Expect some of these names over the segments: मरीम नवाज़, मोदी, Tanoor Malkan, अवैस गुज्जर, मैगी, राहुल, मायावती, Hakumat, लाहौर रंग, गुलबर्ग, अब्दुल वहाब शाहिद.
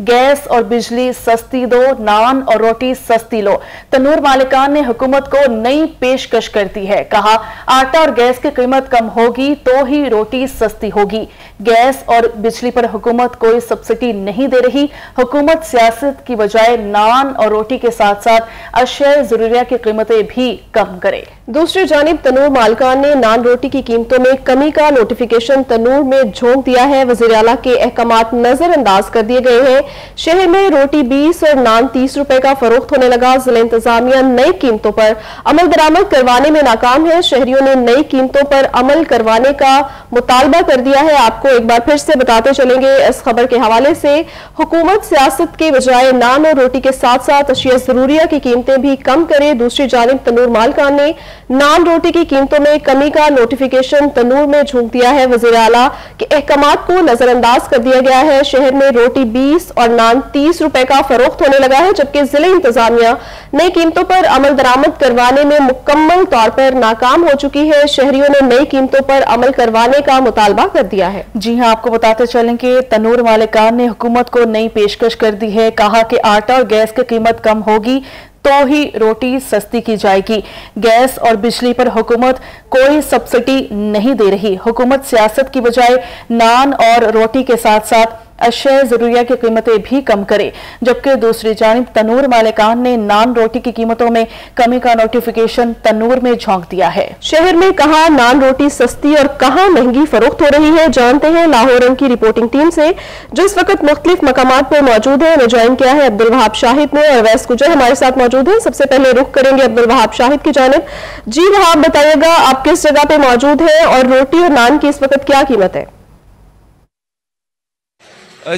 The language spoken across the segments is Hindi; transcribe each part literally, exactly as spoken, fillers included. गैस और बिजली सस्ती दो, नान और रोटी सस्ती लो। तनूर मालिकान ने हुकूमत को नई पेशकश कर दी है, कहा आटा और गैस की कीमत कम होगी तो ही रोटी सस्ती होगी। गैस और बिजली पर हुकूमत कोई सब्सिडी नहीं दे रही। हुकूमत सियासत की बजाय नान और रोटी के साथ साथ अश्या जरूरिया की कीमतें भी कम करे। दूसरी जानिब तनूर मालिकान ने नान रोटी की कीमतों में कमी का नोटिफिकेशन तनूर में झोंक दिया है। वज़ीर आला के अहकामात नजरअंदाज कर दिए गए हैं। शहर में रोटी बीस और नान तीस रुपए का फरोख्त होने लगा। जिला इंतजामिया नई कीमतों पर अमल दरामद करवाने में नाकाम है। शहरियों ने नई कीमतों पर अमल करवाने का मुतालबा कर दिया है। आपको एक बार फिर से बताते चलेंगे इस खबर के हवाले से। हुकूमत सियासत के बजाय नान और रोटी के साथ साथ अशिया जरूरिया की कीमतें भी कम करे। दूसरी जानिब तनूर मालिकान ने नान रोटी की कीमतों में कमी का नोटिफिकेशन तनूर में झोंक दिया है। वज़ीर आला के अहकामात को नजरअंदाज कर दिया गया है। शहर में रोटी बीस और नान तीस रुपए का फरोख्त होने लगा है, जबकि जिले इंतजामिया नई कीमतों पर अमल दरामद करवाने में मुकम्मल तौर पर नाकाम हो चुकी है। शहरियों ने नई कीमतों पर अमल करवाने का मुतालबा कर दिया है। जी हाँ, आपको बताते चलेंगे तनूर मालिकान ने हुकूमत को नई पेशकश कर दी है, कहा कि आटा और गैस की कीमत कम होगी तो ही रोटी सस्ती की जाएगी। गैस और बिजली पर हुकूमत कोई सब्सिडी नहीं दे रही। हुकूमत सियासत की बजाय नान और रोटी के साथ साथ अशिया जरूरिया की कीमतें भी कम करे। जबकि दूसरी जानिब तनूर मालिकान ने नान रोटी की कीमतों में कमी का नोटिफिकेशन तनूर में झोंक दिया है। शहर में कहाँ नान रोटी सस्ती और कहाँ महंगी फरोख्त हो रही है, जानते हैं लाहौर रंग की रिपोर्टिंग टीम से, जो इस वक्त मुख्तलिफ मकामात पर मौजूद है। उन्हें ज्वाइन किया है अब्दुल वहाब शाहिद ने और वैस गुजर हमारे साथ मौजूद है। सबसे पहले रुख करेंगे अब्दुल वहाब शाहिद की जानिब। जी वहाब, बताइएगा आप किस जगह पे मौजूद है और रोटी और नान की इस वक्त क्या कीमत है?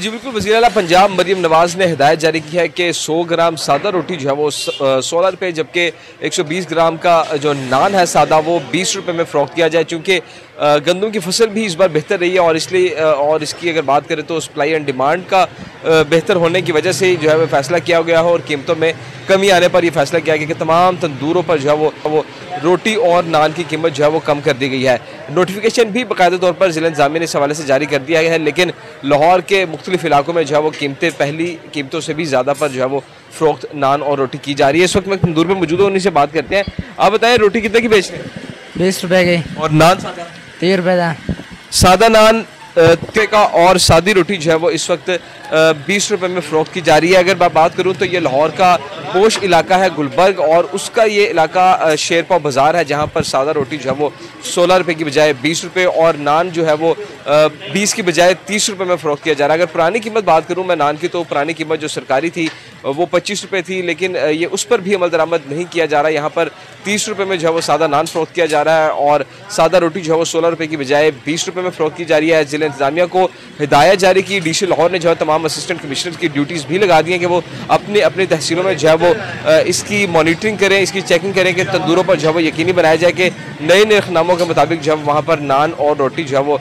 जी बिल्कुल, वज़ीर आला पंजाब मरीम नवाज़ ने हिदायत जारी की है कि सौ ग्राम सादा रोटी जो है वो सोलह रुपये, जबकि एक सौ बीस ग्राम का जो नान है सादा वो बीस रुपये में फ़रोख्त किया जाए। चूँकि गंदम की फसल भी इस बार बेहतर रही है और इसलिए और इसकी अगर बात करें तो सप्लाई एंड डिमांड का बेहतर होने की वजह से जो है वह फैसला किया गया है और कीमतों में कमी आने पर यह फैसला किया गया कि तमाम तंदूरों पर जो है वो वो रोटी और नान की कीमत जो है वो कम कर दी गई है। नोटिफिकेशन भी बाकायदा तौर पर ज़िला इंतजामिया ने इस हवाले से जारी कर दिया है, लेकिन लाहौर के मुख्तलिफ इलाकों में जो है वो कीमतें पहली कीमतों से भी ज़्यादा पर जो है वो फरोख्त नान और रोटी की जा रही है। इस वक्त मैं तंदूर में मौजूद हूँ, उन्हीं से बात करते हैं। आप बताएं रोटी कितने की बेच रहे हैं? बीस रुपये की। और नान सादा? तीस रुपये का। सादा नान का और सादी रोटी जो है वो इस वक्त बीस रुपये में फ़रोख्त की जा रही है। अगर मैं बात करूँ तो ये लाहौर का पोश इलाका है गुलबर्ग, और उसका ये इलाका शेरपा बाज़ार है, जहाँ पर सादा रोटी जो है वो सोलह रुपये की बजाय बीस रुपये और नान जो है वो बीस की बजाय तीस रुपये में फ़रोख्त किया जा रहा है। अगर पुरानी कीमत बात करूँ मैं नान की, तो पुरानी कीमत जो सरकारी थी वो पच्चीस रुपये थी, लेकिन ये उस पर भी अमल दरामद नहीं किया जा रहा है। यहाँ पर तीस रुपये में जो है वो सादा नान फ़रोख्त किया जा रहा है और सादा रोटी जो है वो सोलह रुपये की बजाय बीस रुपये में फ़रोख्त की जा रही है। ज़िला इंतजामिया को हिदायत जारी की। डी सी लाहौर ने जो है तमाम असिस्टेंट कमिश्नर की ड्यूटीज़ भी लगा दी हैं कि वो अपने अपने तहसीलों में जो है वो इसकी मॉनिटरिंग करें, इसकी चेकिंग करें कि तंदूरों पर जो है वो यकीनी बनाया जाए कि नए नरखनामों के मुताबिक जो है वहाँ पर नान और रोटी जो है वो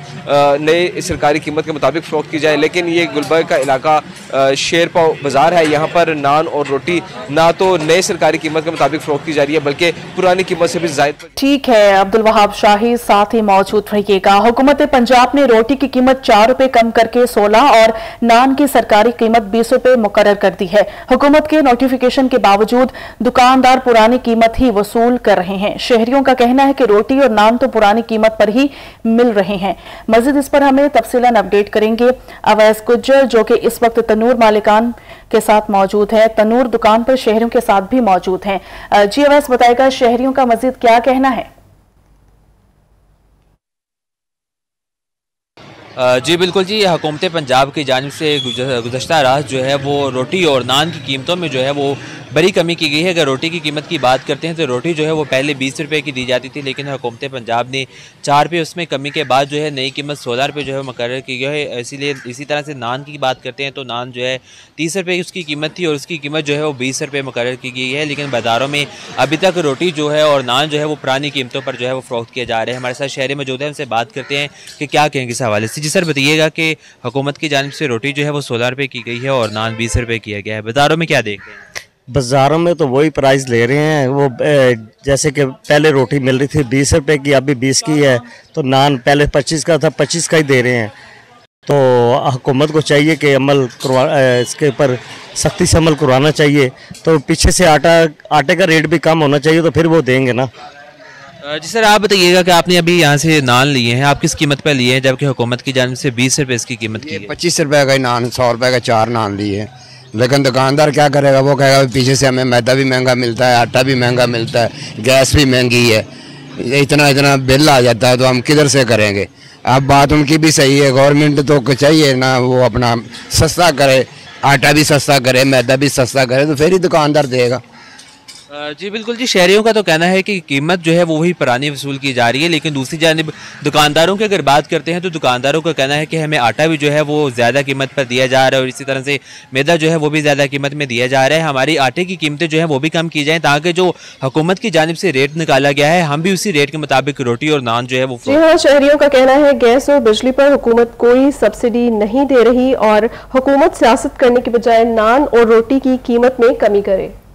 नए सरकारी कीमत के मुताबिक फ़रोख्त की जाए। लेकिन ये गुलबर्ग का इलाका शेरपा बाज़ार है, यहाँ पर नान और रोटी ना तो नए सरकारी कीमत के मुताबिक फ़रोख्त की जा रही है बल्कि पुरानी कीमत से भी ज़्यादा। ठीक है अब्दुल वहाब शाही, साथ ही मौजूद रहिएगा। हुकूमत पंजाब ने रोटी की कीमत चार रुपये कम करके सोलह और नान की सरकारी कीमत बीस रुपये मुकर्रर कर दी है। हुकूमत के नोटिफिकेशन के बावजूद दुकानदार पुरानी कीमत ही वसूल कर रहे हैं। शहरियों का कहना है कि रोटी और नान तो पुरानी कीमत पर ही मिल रहे हैं। मजीद इस पर हमें तफसीलन अपडेट करेंगे अवैस गुज्जर, जो कि इस वक्त तनूर मालिकान के साथ मौजूद है। तनूर दुकान पर शहरियों के साथ भी मौजूद हैं। जी अवैस, बताएगा शहरियों का मजीद क्या कहना है? जी बिल्कुल जी, हुकूमत पंजाब की जानिब से गुज़श्ता रात जो है वो रोटी और नान की कीमतों में जो है वो बड़ी कमी की गई है। अगर रोटी की कीमत की बात करते हैं तो रोटी जो है वो पहले बीस रुपए की दी जाती थी, लेकिन हुकूमत पंजाब ने चार रुपये उसमें कमी के बाद जो है नई कीमत सोलह रुपये जो है मुकर्रर की गई है। इसीलिए इसी तरह से नान की बात करते हैं तो नान जो है तीस रुपये उसकी कीमत थी और उसकी कीमत जो है वो बीस रुपये मुकर्रर की गई है। लेकिन बाज़ारों में अभी तक रोटी जो है और नान जो है वो पुरानी कीमतों पर जो है वो फ़रोख्त किए जा रहे हैं। हमारे साथ शहरी मौजूद है, उनसे बात करते हैं कि क्या कहेंगे इस हवाले से। जी सर, बताइएगा कि हुकूमत की जानिब से रोटी जो है वो सोलह रुपये की गई है और नान बीस रुपये किया गया है, बाज़ारों में क्या देख रहे हैं? बाज़ारों में तो वही प्राइस ले रहे हैं, वो जैसे कि पहले रोटी मिल रही थी बीस रुपये की, अभी बीस की है, तो नान पहले पच्चीस का था पच्चीस का ही दे रहे हैं। तो हुकूमत को चाहिए कि अमल करवा इसके ऊपर सख्ती से अमल करवाना चाहिए। तो पीछे से आटा आटे का रेट भी कम होना चाहिए, तो फिर वो देंगे ना। जी सर, आप बताइएगा कि आपने अभी यहाँ से नान लिए हैं, आप किस कीमत पे लिए हैं? जबकि हुकूमत की जानिब से बीस रुपये इसकी कीमत की है। पच्चीस रुपये का नान, सौ रुपये का चार नान लिए हैं। लेकिन दुकानदार क्या करेगा, वो कहेगा पीछे से हमें मैदा भी महंगा मिलता है, आटा भी महंगा मिलता है, गैस भी महंगी है, इतना इतना बिल आ जाता है, तो हम किधर से करेंगे। अब बात उनकी भी सही है, गवर्नमेंट तो चाहिए ना वो अपना सस्ता करे, आटा भी सस्ता करे, मैदा भी सस्ता करे, तो फिर ही दुकानदार देगा। जी बिल्कुल जी, शहरियों का तो कहना है कि कीमत जो है वो ही पुरानी वसूल की जा रही है। लेकिन दूसरी जानिब दुकानदारों की अगर बात करते हैं तो दुकानदारों का कहना है कि हमें आटा भी जो है वो ज़्यादा कीमत पर दिया जा रहा है और इसी तरह से मैदा जो है वो भी ज़्यादा कीमत में दिया जा रहा है। हमारी आटे की कीमतें जो है वो भी कम की जाएँ ताकि जो हुकूमत की जानिब से रेट निकाला गया है हम भी उसी रेट के मुताबिक रोटी और नान जो है वो। जी हाँ, शहरियों का कहना है गैस और बिजली पर हुकूमत कोई सब्सिडी नहीं दे रही और हुकूमत सियासत करने के बजाय नान और रोटी की कीमत में कमी करे।